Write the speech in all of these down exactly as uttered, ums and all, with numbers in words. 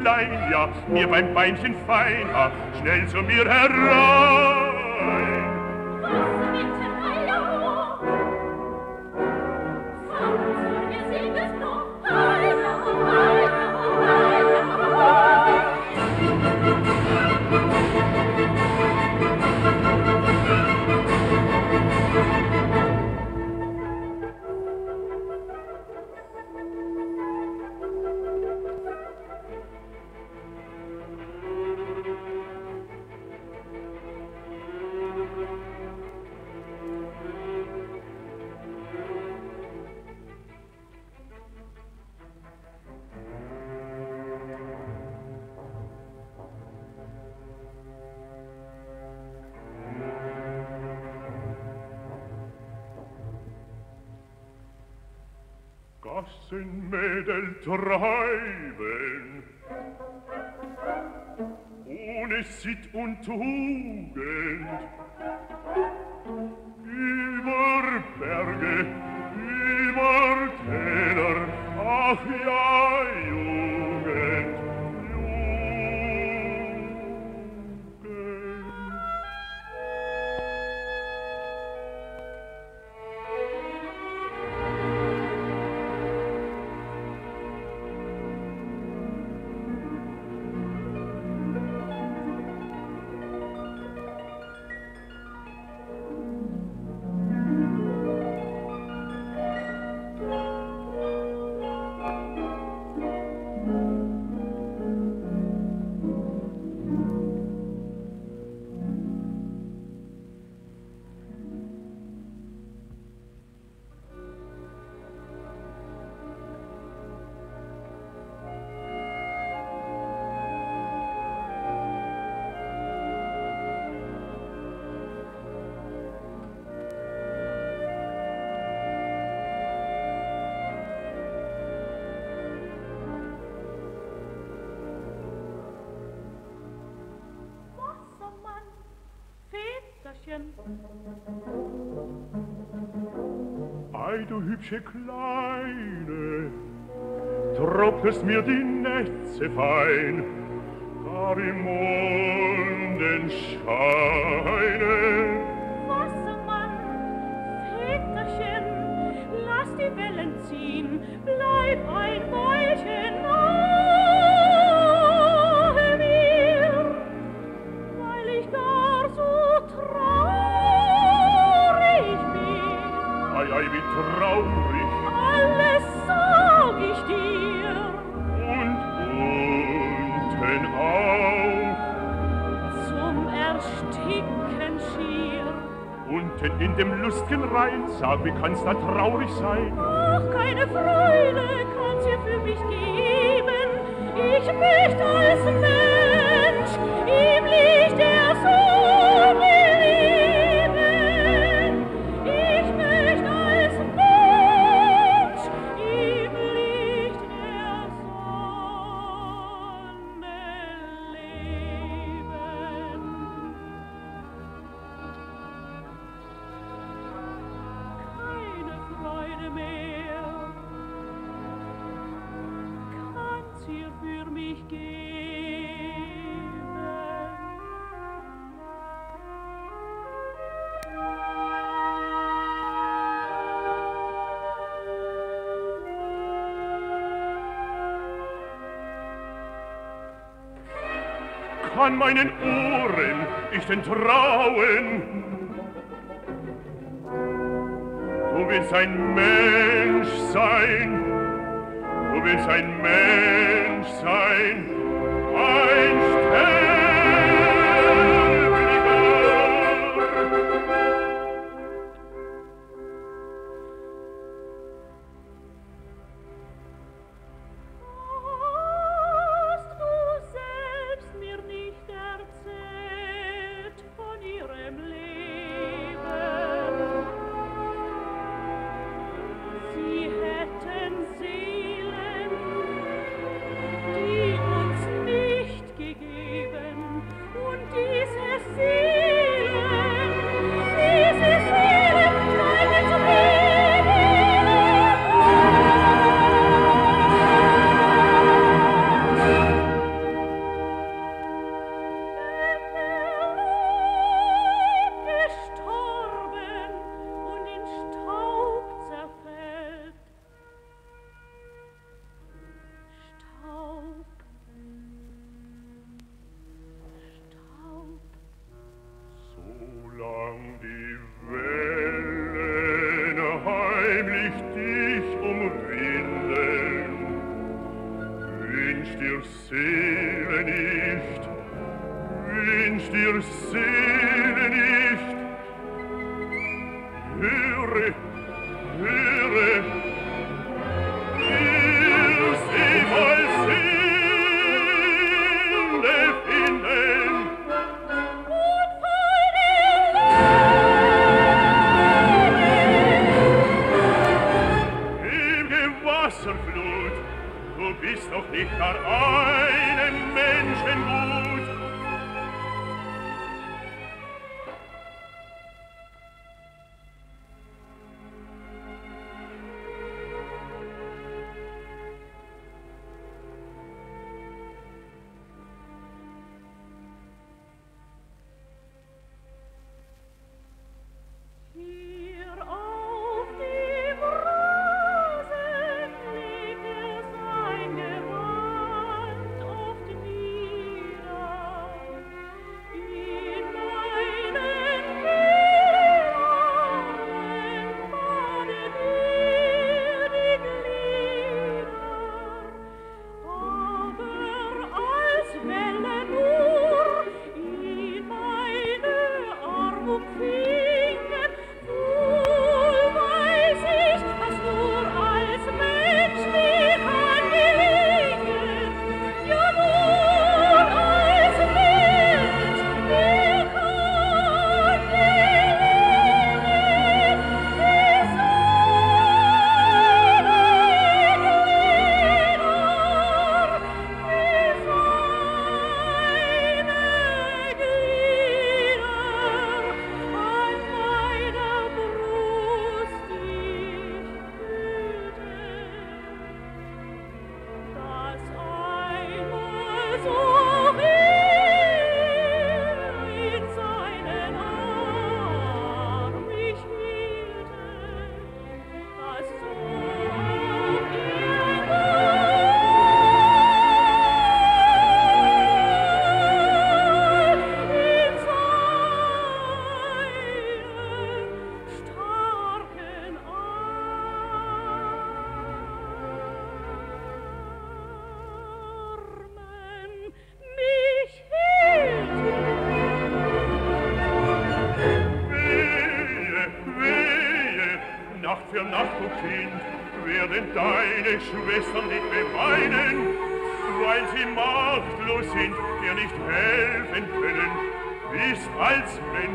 Klein, ja, mir beim Beinchen fein, ja, schnell zu mir herein. Was mit dem Heila? Sanfter gesindes Brot, Heila, Heila, Heila, Heila. Gassenmädel treiben, ohne Sitt und Tugend, über Berge, über Täler, ach ja, Jugend, Jugend. Thank you. Mädchen. Ei, du hübsche Kleine, tropfest mir die Netze fein, gar im Mondenscheine. Wassermann, Väterchen, lass die Wellen ziehen, bleib ein Weilchen nahe mir, weil ich gar so traurig bin. Ei, ei, wie traurig. Alles sag ich dir. Und unten auf zum Ersticken schier. Unten in dem lustgen Rhein, sag, wie kann's da traurig sein? Ach, keine Freude kann's hier für mich geben. Ich möchte als Mensch im Licht der Sonne. An meinen Ohren ich den trauen. Du willst ein Mensch sein, du willst ein Mensch sein, ein Sterblicher.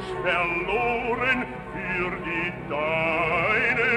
Verloren für die Deine.